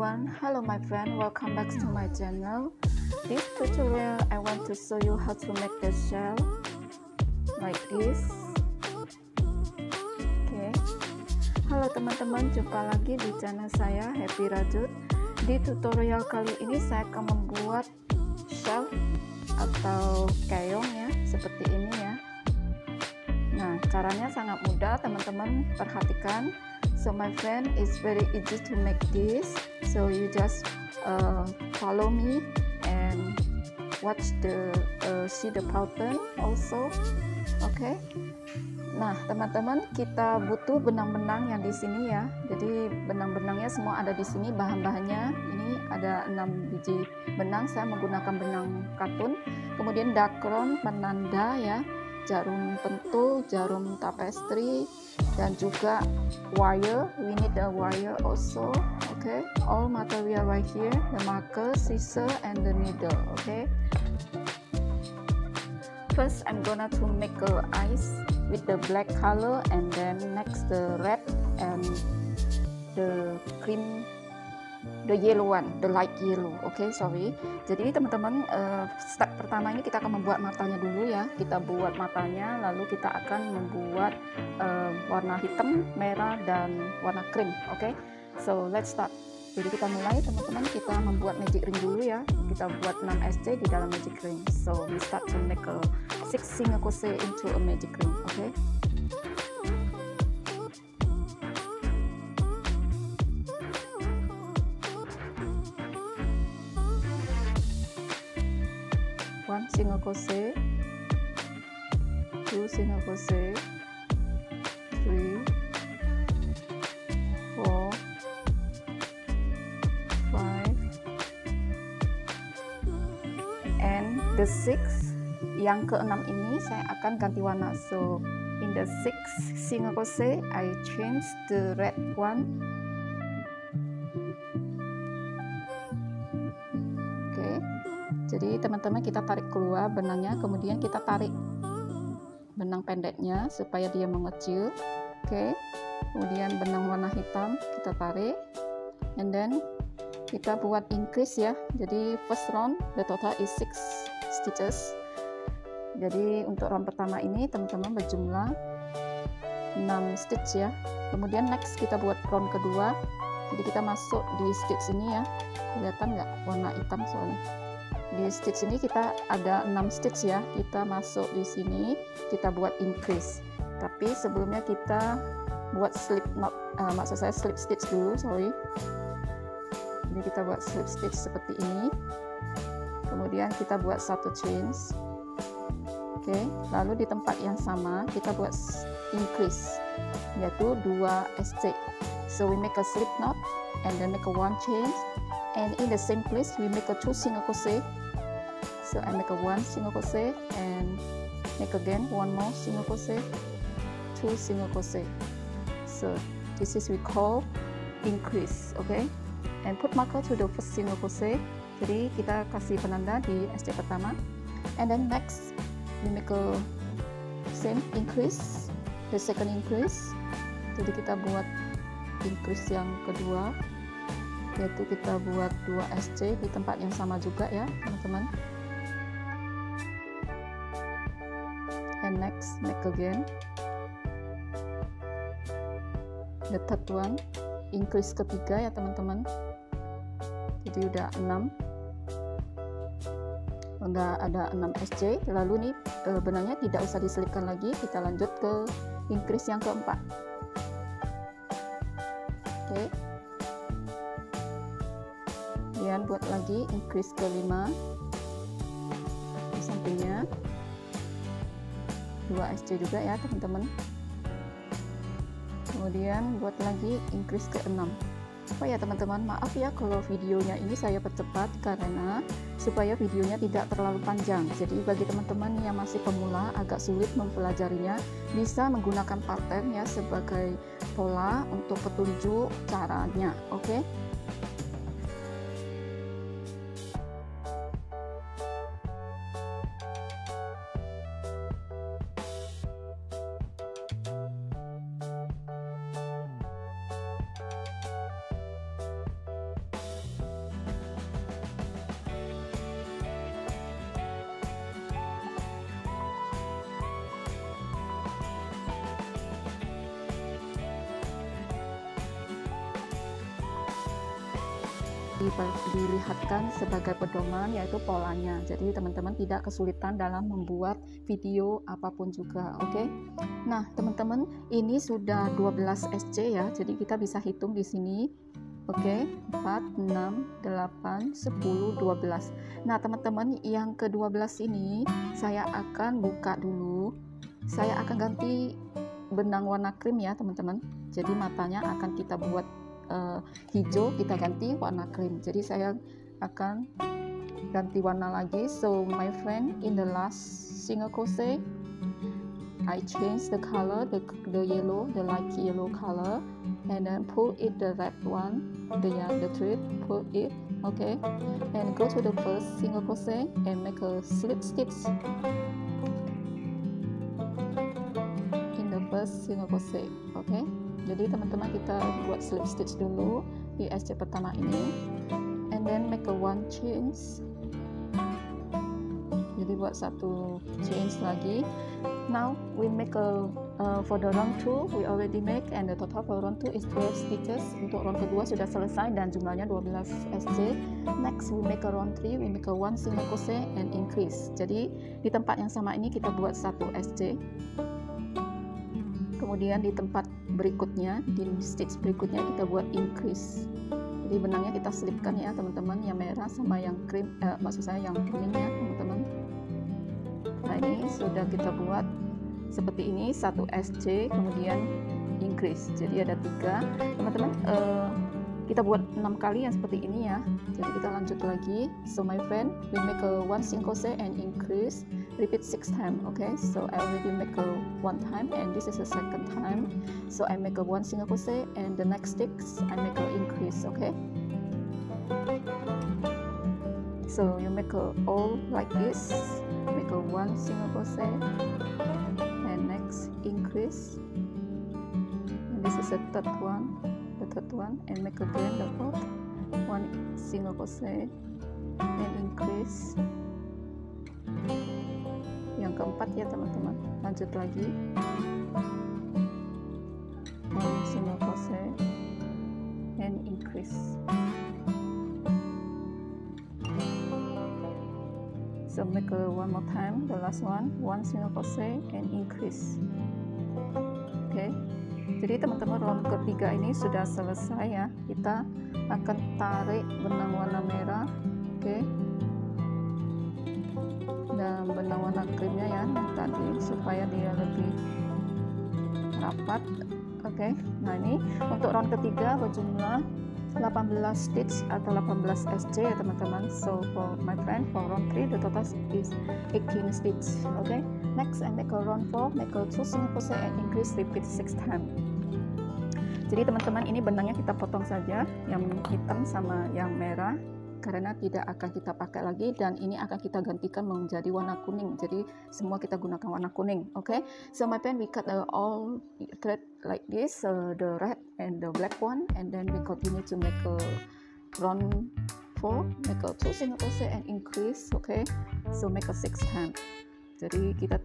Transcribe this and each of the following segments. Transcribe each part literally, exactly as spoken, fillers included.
everyone, hello my friend, welcome back to my channel. This tutorial I want to show you how to make the shell like this. Okay. Halo teman-teman, jumpa lagi di channel saya Happy Rajut. Di tutorial kali ini saya akan membuat shell atau keong ya, seperti ini ya. Nah, caranya sangat mudah, teman-teman perhatikan. So my friend, it's very easy to make this. So you just uh, follow me and watch the uh, see the pattern also. Okay. Nah teman-teman, kita butuh benang-benang yang di sini ya. Jadi benang-benangnya semua ada di sini, bahan-bahannya. Ini ada enam biji benang. Saya menggunakan benang katun. Kemudian dacron penanda ya. Jarum pentul, jarum tapestry, dan juga wire. We need the wire also. Okay, all material right here, the marker, scissor, and the needle. Okay, first I'm gonna to make a eyes with the black color, and then next the red and the cream, the yellow one, the light yellow. Oke, okay, sorry. Jadi teman-teman, uh, step pertama ini kita akan membuat matanya dulu ya. Kita buat matanya, lalu kita akan membuat uh, warna hitam, merah, dan warna krim. Oke, okay? So let's start. Jadi kita mulai teman-teman, kita membuat magic ring dulu ya. Kita buat enam S C di dalam magic ring. So we start to make a six single crochet into a magic ring. Oke. Okay? One single crochet, two single crochet, three, four, five, and the six. Yang keenam ini saya akan ganti warna. So in the six single crochet, I change the red one. Jadi teman-teman, kita tarik keluar benangnya, kemudian kita tarik benang pendeknya supaya dia mengecil. Oke, okay. Kemudian benang warna hitam kita tarik, and then kita buat increase ya. Jadi first round the total is six stitches. Jadi untuk round pertama ini teman-teman berjumlah enam stitch ya. Kemudian next kita buat round kedua. Jadi kita masuk di stitch ini ya, kelihatan nggak warna hitam soalnya. Di stitch ini kita ada enam stitch ya, kita masuk di sini, kita buat increase, tapi sebelumnya kita buat slip knot, uh, maksud saya slip stitch dulu, sorry. Jadi kita buat slip stitch seperti ini, kemudian kita buat satu chain. Oke, lalu di tempat yang sama kita buat increase, yaitu dua S C. So we make a slip knot and then make a one chain, and in the same place we make a two single crochet. So I make a one single crochet and make again one more single crochet, two single crochet. So this is we call increase. Okay, and put marker to the first single crochet. Jadi kita kasih penanda di S C pertama, and then next we make a same increase, the second increase. Jadi kita buat increase yang kedua, yaitu kita buat dua S C di tempat yang sama juga ya teman-teman, and next make again the third one, increase ketiga ya teman-teman. Jadi udah enam, udah ada enam S C. Lalu nih benangnya tidak usah diselipkan lagi, kita lanjut ke increase yang keempat. Oke, okay. Kemudian buat lagi increase kelima di sampingnya, dua S C juga ya teman-teman. Kemudian buat lagi increase keenam. Oh ya teman-teman, maaf ya kalau videonya ini saya percepat karena supaya videonya tidak terlalu panjang. Jadi bagi teman-teman yang masih pemula agak sulit mempelajarinya, bisa menggunakan pattern ya sebagai pola untuk petunjuk caranya. Oke, okay? dilihatkan sebagai pedoman, yaitu polanya. Jadi teman-teman tidak kesulitan dalam membuat video apapun juga, oke? Okay? Nah, teman-teman, ini sudah dua belas S C ya. Jadi kita bisa hitung di sini. Oke, okay? empat, enam, delapan, sepuluh, dua belas. Nah, teman-teman, yang ke dua belas ini saya akan buka dulu. Saya akan ganti benang warna krim ya, teman-teman. Jadi matanya akan kita buat Uh, hijau, kita ganti warna krim. Jadi saya akan ganti warna lagi. So my friend, in the last single crochet I change the color, the, the yellow, the light yellow color, and then pull it the red one, the the thread, pull it, okay, and go to the first single crochet and make a slip stitch in the first single crochet, okay. Jadi teman-teman kita buat slip stitch dulu di S C pertama ini, and then make a one chain. Jadi buat satu chain lagi. Now we make a uh, for the round two we already make, and the total for round two is twelve stitches. Untuk round kedua sudah selesai dan jumlahnya dua belas S C. Next we make a round three, we make a one single crochet and increase. Jadi di tempat yang sama ini kita buat satu S C. Kemudian di tempat berikutnya, di stitch berikutnya kita buat increase. Jadi benangnya kita selipkan ya teman-teman, yang merah sama yang krim, eh, maksud saya yang kuning ya teman-teman. Nah ini sudah kita buat seperti ini, satu S C kemudian increase. Jadi ada tiga teman-teman, eh, kita buat enam kali yang seperti ini ya. Jadi kita lanjut lagi. So my friend, we make a one single crochet and increase. Repeat six times, okay? So I already make a one time, and this is a second time. So I make a one single crochet, and the next sticks I make a increase, okay? So you make a all like this, make a one single crochet, and next increase. And this is a third one, the third one, and make again the fourth one single crochet and increase. Yang keempat ya teman-teman, lanjut lagi one single crochet and increase. So make a one more time, the last one, one single crochet and increase. Oke, okay. Jadi teman-teman round ketiga ini sudah selesai ya. Kita akan tarik benang warna merah, oke, okay. Dan benang warna krimnya ya tadi supaya dia lebih rapat, oke, okay. Nah ini untuk round ketiga berjumlah delapan belas stitch atau delapan belas S C ya teman-teman. So for my friend, for round three the total is eighteen stitch, oke, okay. Next I make a round four, make a two single crochet and increase, repeat six times. Jadi teman-teman ini benangnya kita potong saja, yang hitam sama yang merah, karena tidak akan kita pakai lagi, dan ini akan kita gantikan menjadi warna kuning. Jadi semua kita gunakan warna kuning, oke, okay? So my friend, we cut uh, all thread like this, uh, the red and the black one, and then we continue to make a round four, make a two single crochet and increase, oke, okay? So make a six hand. Jadi kita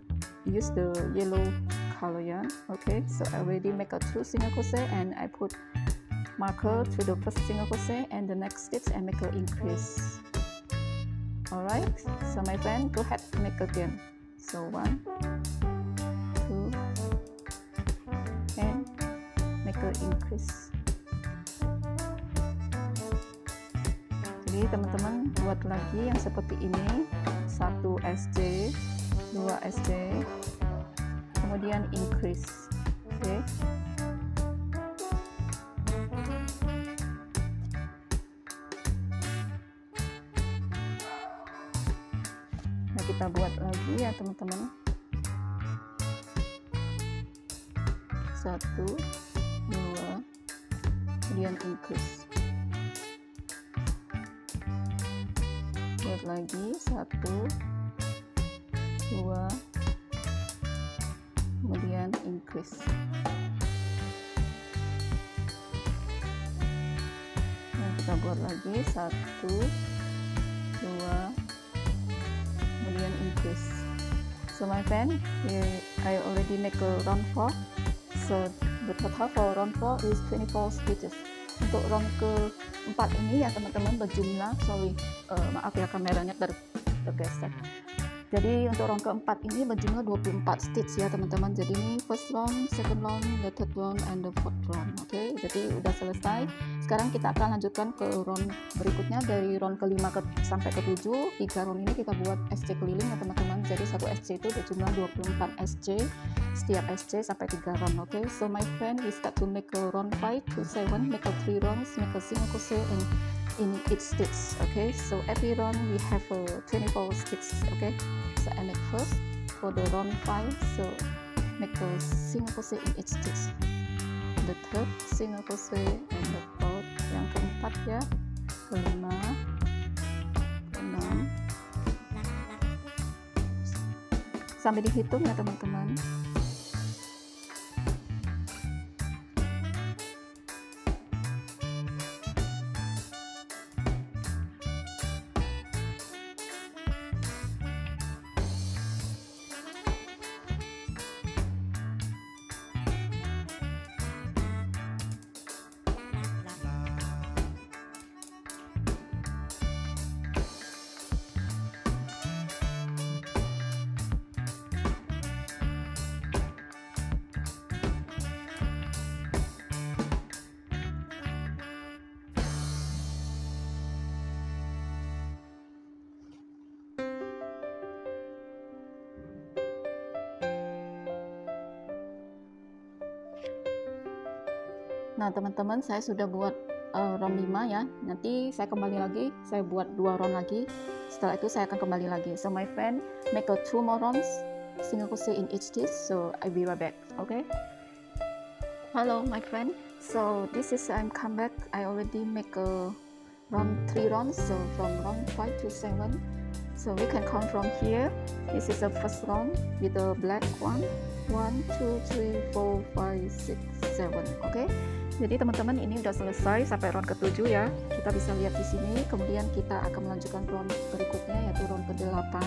use the yellow color ya, oke, okay? So I already make a two single crochet and I put marker to the first single crochet and the next stitch and make an increase. Alright, so my friend, go ahead, make again. So one, two, and make an increase. Jadi teman-teman buat lagi yang seperti ini, satu S C, dua S C, kemudian increase, oke, okay. Kita buat lagi ya teman-teman, satu, dua, kemudian increase, buat lagi satu, dua, kemudian increase. Nah, kita buat lagi satu, dua. So my friend, here I already make a round four, so the total for round four is twenty-four stitches. untuk round keempat ini ya teman-teman berjumlah, sorry uh, maaf ya kameranya ter tergeser. Jadi untuk round keempat ini berjumlah dua puluh empat stitch ya teman-teman. Jadi ini first round, second round, the third round, and the fourth round. Oke, okay? Jadi udah selesai. Sekarang kita akan lanjutkan ke round berikutnya, dari round kelima ke, sampai ke tujuh. Tiga round ini kita buat S C keliling ya teman-teman. Jadi satu S C itu berjumlah dua puluh empat S C, setiap S C sampai tiga round. Oke, okay? So my friend, we start to make a round five to seven, make a three rounds, make a single crochet, and in each stitch. Okay, so every round we have a twenty-four stitches. Okay, so I make first for the round five, so make a single crochet in each stitch, the third single crochet, and the fourth, yang keempat ya, kelima, keenam, sampai dihitung ya teman-teman. Nah teman-teman, saya sudah buat uh, round lima ya. Nanti saya kembali lagi, saya buat dua round lagi. Setelah itu saya akan kembali lagi. So my friend, make a two more rounds, single crochet in each stitch. So I will be right back. Okay. Hello my friend. So this is I'm come back. I already make a round three rounds. So from round five to seven. So we can count from here. This is the first round with the black one. One, two, three, four, five, six, seven. Okay. Jadi teman-teman, ini udah selesai sampai round ketujuh ya. Kita bisa lihat di sini. Kemudian kita akan melanjutkan round berikutnya, yaitu round kedelapan.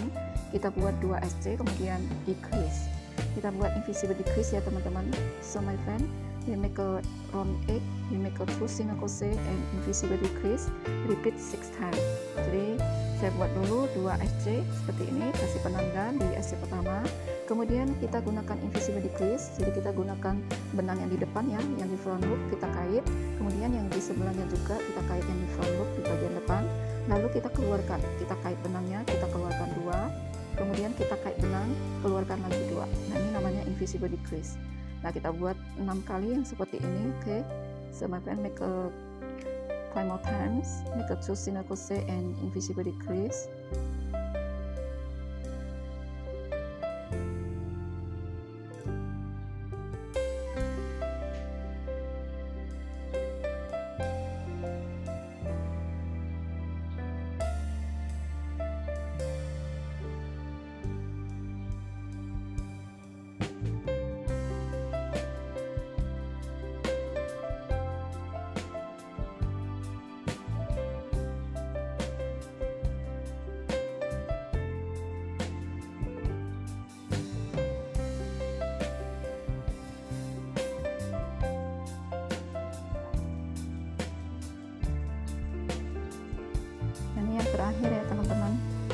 Kita buat dua S C, kemudian decrease. Kita buat invisible decrease ya teman-teman. So my friend, we make a round eight, we make a two single crochet and invisible decrease. Repeat six times. Jadi saya buat dulu dua S C seperti ini, kasih penanda di S C pertama. Kemudian kita gunakan invisible decrease, jadi kita gunakan benang yang di depan ya, yang di front loop kita kait, kemudian yang di sebelahnya juga kita kait yang di front loop di bagian depan, lalu kita keluarkan, kita kait benangnya, kita keluarkan dua, kemudian kita kait benang, keluarkan lagi dua. Nah ini namanya invisible decrease. Nah kita buat enam kali yang seperti ini, oke? Okay? So my friend make a five more times, make a two single crochet and invisible decrease. Terakhir ya teman-teman,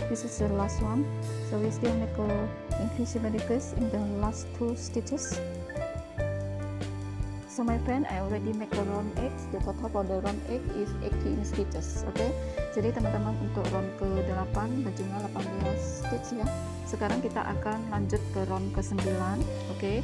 this is the last one, so we still make a invisible decrease in the last two stitches. So my friend, I already make the round eight. The total for the round eight is eighteen stitches. Oke, okay? Jadi teman-teman untuk round ke delapan berjumlah delapan belas stitch ya. Sekarang kita akan lanjut ke round ke sembilan. Oke, okay?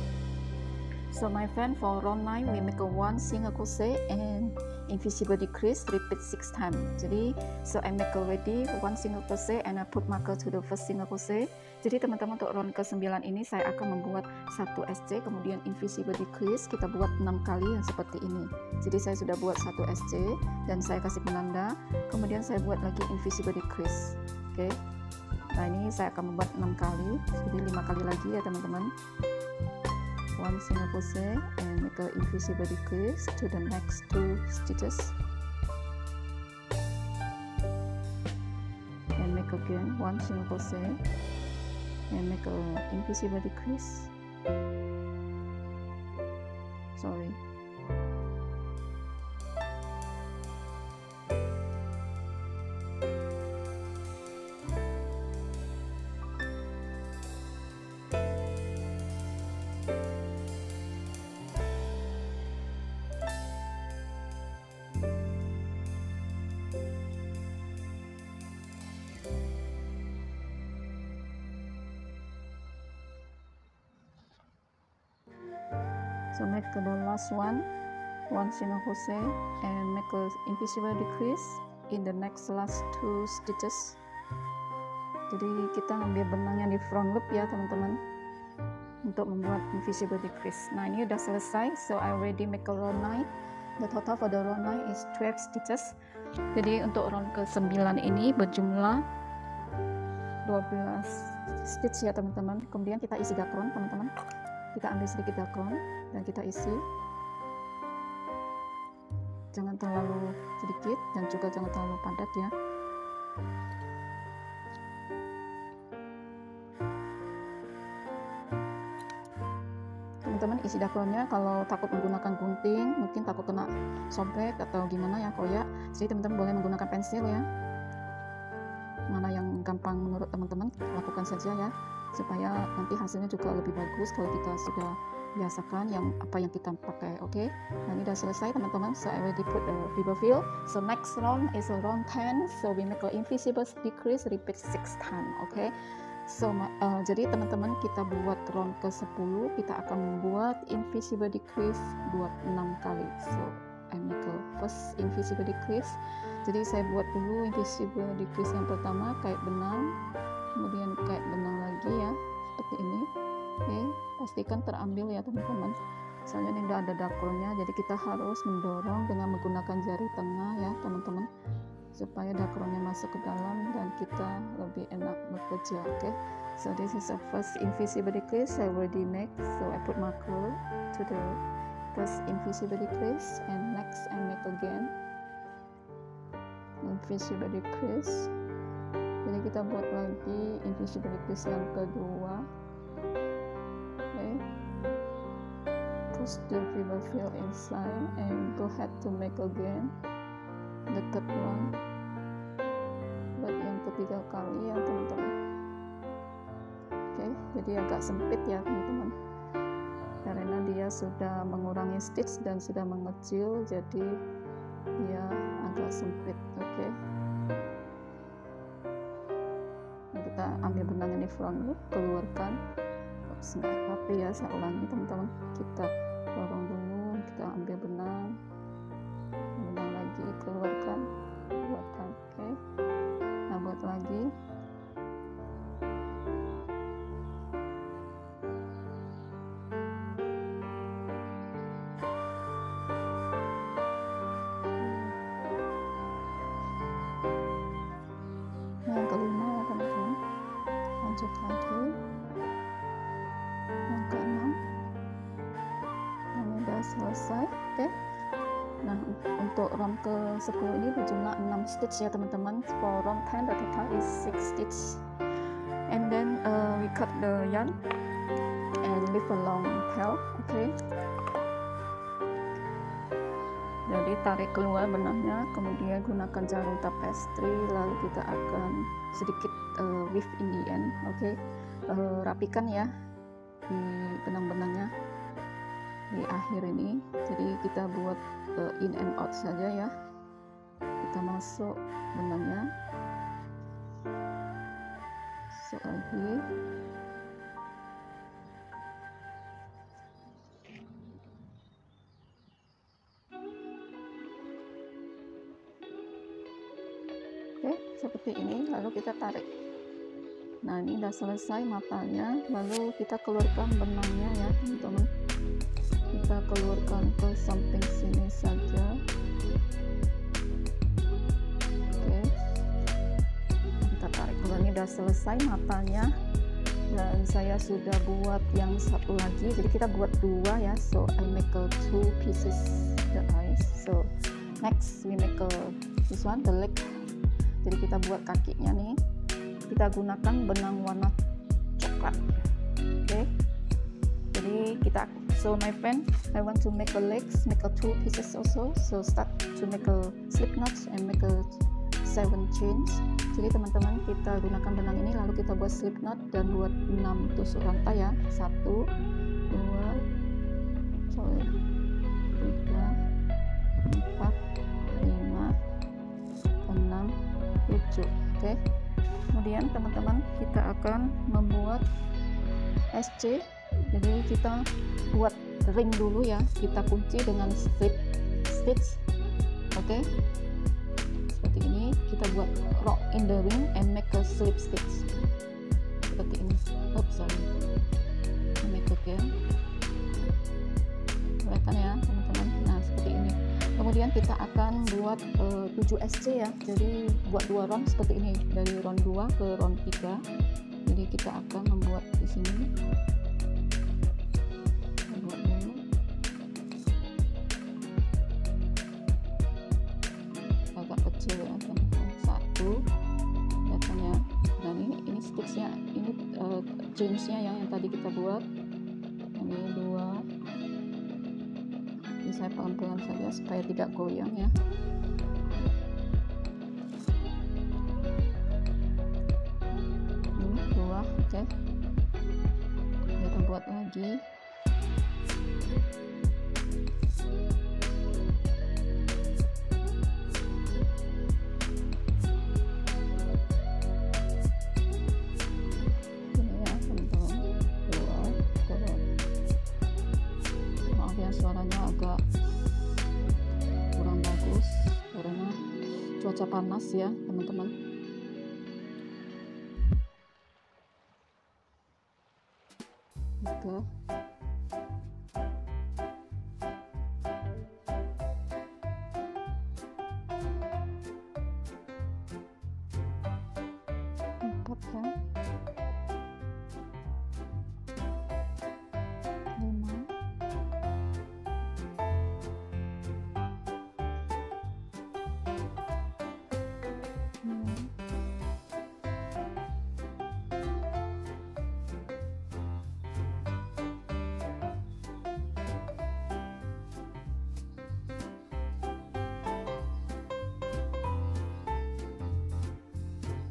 So my friend, for round nine we make a one single crochet and invisible decrease, repeat six times. Jadi so I make already one single crochet and I put marker to the first single crochet. Jadi teman-teman untuk round ke sembilan ini saya akan membuat satu S C, kemudian invisible decrease kita buat enam kali yang seperti ini. Jadi saya sudah buat satu S C dan saya kasih penanda, kemudian saya buat lagi invisible decrease. Oke, okay? Nah ini saya akan membuat enam kali, jadi lima kali lagi ya teman-teman. One single crochet and make an invisible decrease to the next two stitches, and make again one single crochet and make an invisible decrease. Sorry, So make the last one, one single crochet, and make an invisible decrease in the next last two stitches. Jadi kita ambil benang yang di front loop ya teman-teman, untuk membuat invisible decrease. Nah ini udah selesai, so I already make a row nine. The total for the row nine is twelve stitches. Jadi untuk round ke sembilan ini berjumlah dua belas stitch ya teman-teman. Kemudian kita isi dacron teman-teman, kita ambil sedikit dacron dan kita isi, jangan terlalu sedikit dan juga jangan terlalu padat ya. Teman-teman isi dacronnya, kalau takut menggunakan gunting mungkin takut kena sobek atau gimana ya, koyak, jadi teman-teman boleh menggunakan pensil ya, mana yang gampang menurut teman-teman lakukan saja ya, supaya nanti hasilnya juga lebih bagus kalau kita sudah biasakan yang apa yang kita pakai. Oke, okay? Nah ini udah selesai teman-teman, so I already put the ribbon fill. So next round is round ten, so we make an invisible decrease, repeat six times. Oke, okay? So, uh, jadi teman-teman kita buat round ke sepuluh, kita akan membuat invisible decrease buat enam kali. So, I make a first invisible decrease. Jadi saya buat dulu invisible decrease yang pertama, kait benang, kemudian kait benang lagi ya, seperti ini. Oke, okay. Pastikan terambil ya teman-teman. Soalnya ini udah ada dacronnya, jadi kita harus mendorong dengan menggunakan jari tengah ya teman-teman, supaya dacronnya masuk ke dalam dan kita lebih enak bekerja. Oke, okay? So this is the first invisible decrease I already make, so I put marker to the first invisible decrease, and next I make again invisible decrease. Jadi kita buat lagi invisible decrease yang kedua. Oke, okay. Push the ribbon fill inside and go ahead to make again the third one, tiga kali ya teman-teman. Oke, jadi agak sempit ya teman-teman, karena dia sudah mengurangi stitch dan sudah mengecil, jadi dia agak sempit. Oke, nah, kita ambil benang yang di front loop, keluarkan. Oops, nggak apa-apa ya, saya ulangi teman-teman, kita dorong dulu, kita ambil benang benang lagi, keluarkan keluarkan oke, buat lagi. Nah, yang kelima ya teman-teman, lanjut lagi yang keenam. Nah, udah selesai. Oke, nah untuk round ke sepuluh ini berjumlah enam stitch ya teman-teman. For round ten the total is six stitch, and then uh, we cut the yarn and leave a long tail. Oke, okay. Jadi tarik keluar benangnya, kemudian gunakan jarum tapestry, lalu kita akan sedikit uh, weave in the end. Oke, okay. Uh, rapikan ya di benang-benangnya di akhir ini, jadi kita buat uh, in and out saja ya, kita masuk benangnya, masuk lagi. Oke, seperti ini, lalu kita tarik. Nah ini udah selesai matanya, lalu kita keluarkan benangnya ya teman-teman, kita keluarkan ke samping sini saja. Oke, kita tarik keluar. Ini udah selesai matanya, dan saya sudah buat yang satu lagi, jadi kita buat dua ya. So I make a two pieces the eyes, so next we make a this one the leg. Jadi kita buat kakinya nih, kita gunakan benang warna coklat. Oke, jadi kita, so my friend, I want to make a legs, make a two pieces also, so start to make a slip knot and make a seven chains. Jadi teman-teman kita gunakan benang ini, lalu kita buat slip knot dan buat enam tusuk rantai ya, satu, dua, sorry, tiga, empat, lima, enam, tujuh. Oke, kemudian teman-teman kita akan membuat S C. Jadi kita buat ring dulu ya, kita kunci dengan strip stitch. Oke, okay. Seperti ini kita buat rock in the ring and make a slip stitch seperti ini. Oops, sorry, make it ya, kelihatan ya teman-teman. Nah seperti ini, kemudian kita akan buat uh, tujuh S C ya, jadi buat dua round seperti ini, dari round dua ke round tiga. Jadi kita akan membuat di sini, membuat dulu agak kecil ya teman-teman, satu datanya. Dan ini ini stitchnya, ini uh, change-nya yang, yang tadi kita buat. Ini dua, ini saya pelan-pelan saja supaya tidak goyang ya. Ini dua, oke. Kita buat lagi. Cuaca panas ya teman-teman.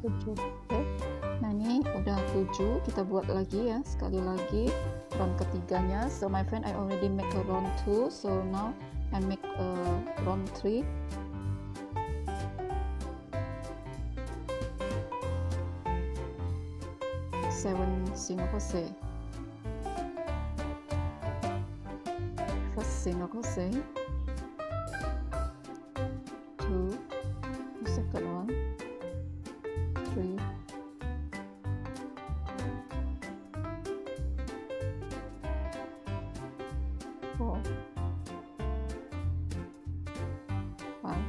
Oke, empat ya, tujuh. Oke. Nah ini udah tujuh, kita buat lagi ya, sekali lagi round ketiganya. So my friend, I already make a round two, so now I make a round three. Seven single crochet, first single crochet, two, second one, three, four, five,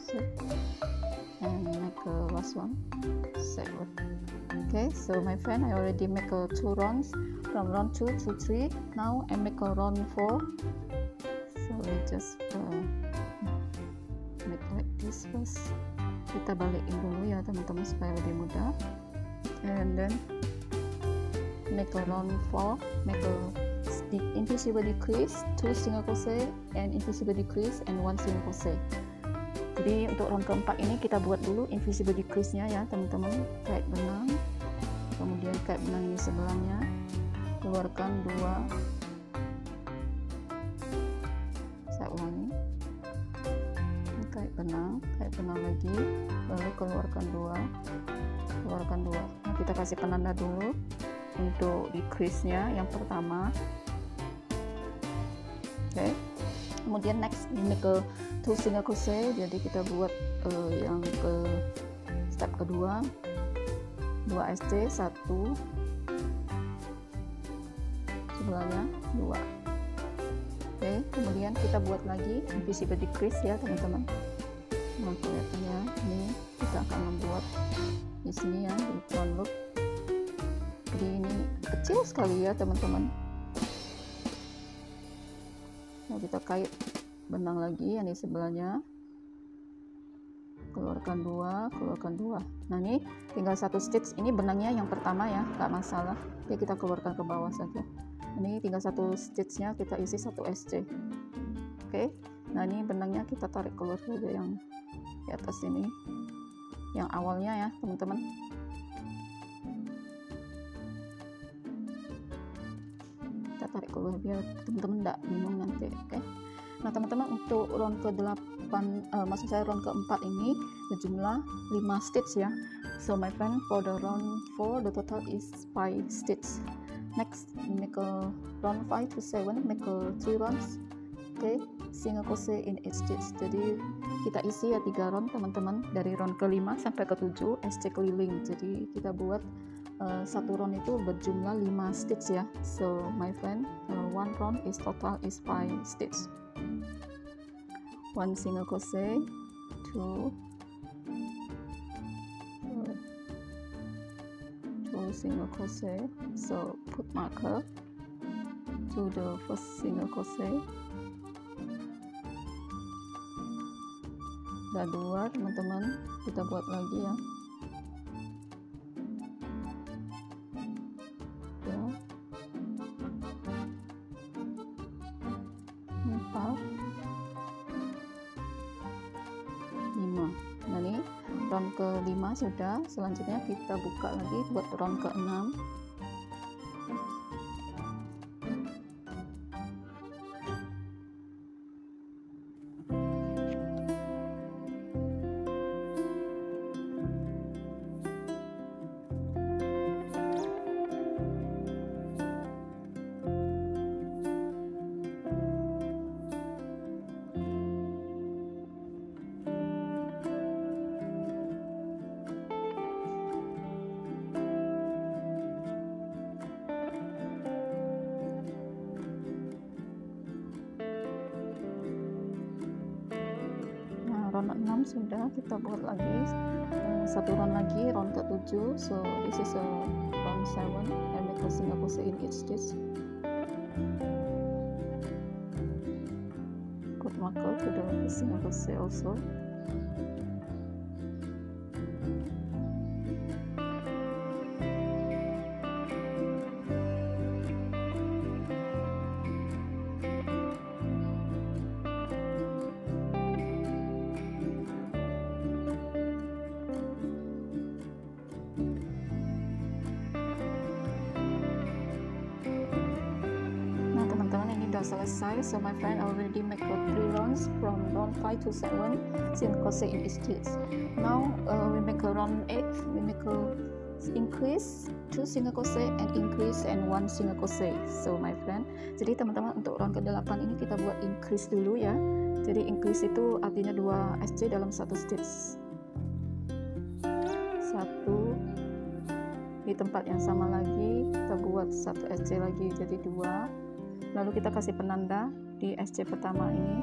six, and make a last one, seven. Okay, so my friend, I already make a two rounds, from round two to three. Now I make a round four. So we just uh, make like this first. Kita balikin dulu ya teman-teman supaya lebih mudah, and then make a round four, make a invisible decrease, two single crochet and invisible decrease and one single crochet. Jadi untuk round keempat ini kita buat dulu invisible decrease nya ya teman-teman, kait benang, kemudian kait benang ini sebelahnya, keluarkan dua, saya ulangi, kait benang, kait benang lagi, lalu keluarkan dua, keluarkan dua. Nah, kita kasih penanda dulu untuk decrease-nya yang pertama. Oke, okay. Kemudian next ini ke two single crochet, jadi kita buat uh, yang ke step kedua, dua S C, satu sebelahnya, dua. Oke, okay, kemudian kita buat lagi invisible decrease ya teman-teman. Nah kelihatannya ini kita akan membuat di sini ya, di front loop. Jadi ini kecil sekali ya teman-teman. Nah kita kait benang lagi yang di sebelahnya, keluarkan dua, keluarkan dua. Nah ini tinggal satu stitch, ini benangnya yang pertama ya, nggak masalah. Oke, kita keluarkan ke bawah saja. Ini tinggal satu stitch-nya, kita isi satu S C. Oke, okay. Nah ini benangnya kita tarik keluar dulu yang di atas ini, yang awalnya ya teman-teman. Kita tarik keluar biar teman-teman tidak bingung nanti. Oke, okay. Nah teman-teman untuk round ke delapan, uh, maksud saya round keempat ini berjumlah lima stitch ya. So my friend, for the round four the total is five stitch. Next, make a round five to seven, make a three rounds. Oke, okay. Singakose in each stitch. Jadi kita isi ya tiga round teman-teman, dari round kelima sampai ke tujuh S C keliling. Jadi kita buat uh, satu round itu berjumlah lima stitch ya. So my friend, uh, one round is total is five stitch. One singakose, two, two singakose. So put marker to the first singakose. Udah dua teman-teman, kita buat lagi ya. Ya. Empat, lima. Nah ini round kelima sudah. Selanjutnya kita buka lagi buat round keenam. Round enam sudah, kita buat lagi satu round lagi, round ke tujuh. So this is a round seven and make a single crochet in each stitch. Put marker to the single crochet also. Selesai, so my friend already make a three rounds from round five to seven singakose in each stitch. Now uh, we make a round eight, we make a increase two singakose and increase and one singakose. So my friend, jadi teman-teman untuk round ke-delapan ini kita buat increase dulu ya. Jadi increase itu artinya dua S C dalam satu stitch, satu di tempat yang sama lagi kita buat satu S C lagi, jadi dua. Lalu kita kasih penanda di S C pertama ini,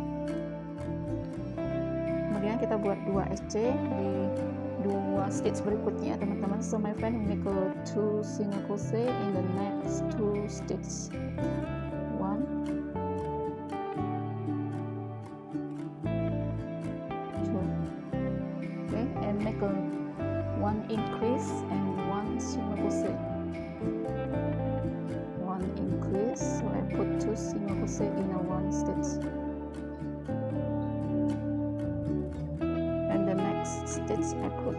kemudian kita buat dua S C di dua stitch berikutnya teman-teman. So my friend, we make a two singakose in the next two stitch, one, two, okay, and make a one increase and one singakose. Increase, so I put two singakose in a one stitch, and the next stitch I put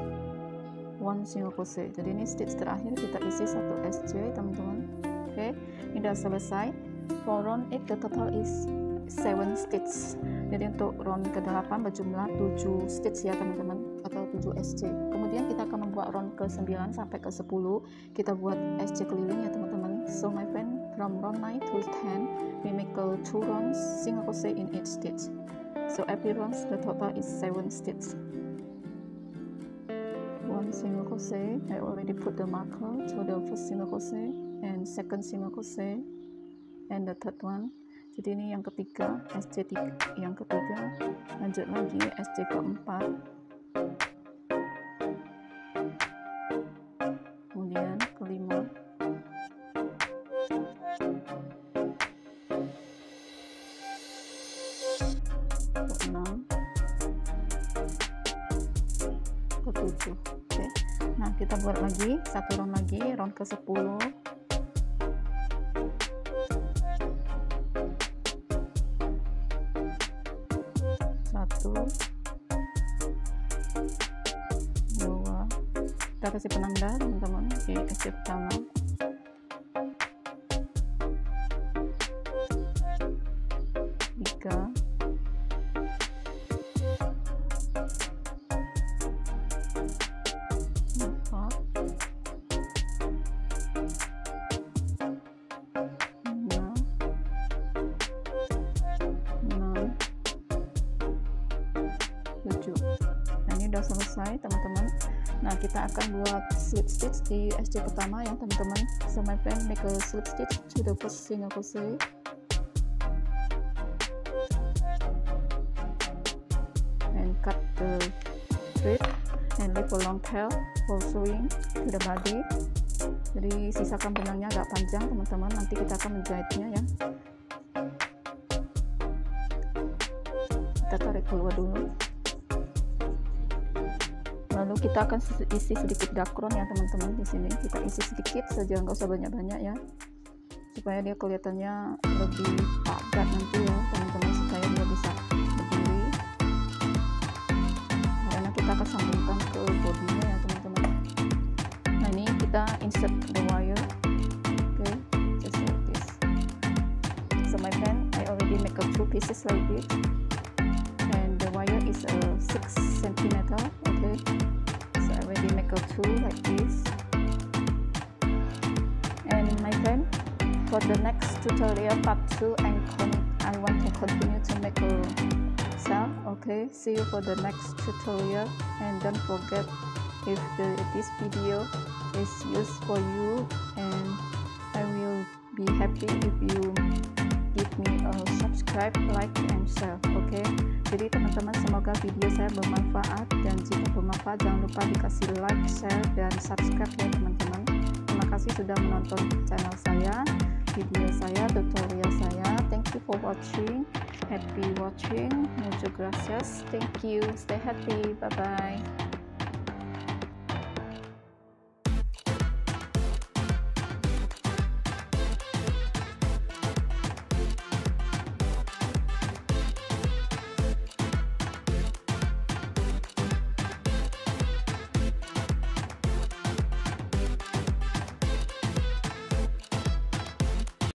one singakose. Jadi ini stitch terakhir kita isi satu S C teman-teman. Oke, okay. Ini sudah selesai. For round eight the total is seven stitch. Jadi untuk round ke-delapan berjumlah tujuh stitch ya teman-teman, atau tujuh S C. Kemudian kita akan membuat round ke-sembilan sampai ke-sepuluh kita buat S C keliling ya teman-teman. So my friend, from round nine to ten we make a two rounds singakose in each stitch. So every round the total is seven stitch. One singakose, I already put the marker to the first singakose and second singakose and the third one. Jadi ini yang ketiga, S C yang ketiga, lanjut lagi S C keempat, kemudian kelima, keenam, ketujuh. Oke, nah kita buat lagi satu round lagi, round ke sepuluh. Dua, kita kasih penanda teman-teman di S C pertama, tiga, empat, Nah, ini udah selesai teman-teman. Nah, kita akan buat slip stitch di S C pertama ya teman-teman. So my friend make a slip stitch to the first single crochet. And cut the thread and leave a long tail for sewing to the body. Jadi sisakan benangnya agak panjang teman-teman, nanti kita akan menjahitnya ya. Kita tarik keluar dulu, lalu kita akan isi sedikit dacron ya teman-teman. Di sini kita isi sedikit saja, nggak usah banyak-banyak ya, supaya dia kelihatannya lebih padat nanti ya teman-teman, supaya dia bisa berdiri, karena kita akan sambungkan ke bodinya ya teman-teman. Nah, ini kita insert the wire. Okay, just like this. So my friend, I already make up two pieces like this. Wire is a uh, six centimeter. Okay, so I already make a two like this. And my friend, for the next tutorial part two, and I want to continue to make a cell. Okay, see you for the next tutorial, and don't forget if the this video is used for you, and I will be happy if you give me a subscribe, like, and share. Okay. Jadi teman-teman, semoga video saya bermanfaat, dan jika bermanfaat jangan lupa dikasih like, share, dan subscribe ya teman-teman. Terima kasih sudah menonton channel saya, video saya, tutorial saya. Thank you for watching. Happy watching. Muchas gracias. Thank you. Stay happy. Bye bye.